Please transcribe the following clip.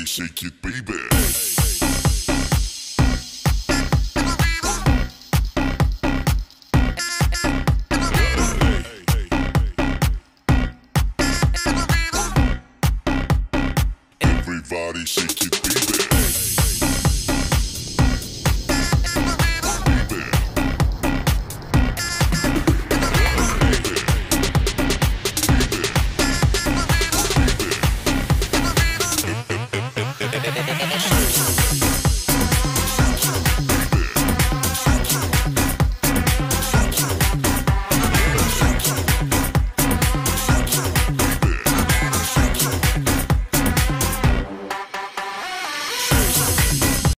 body, shake it, baby.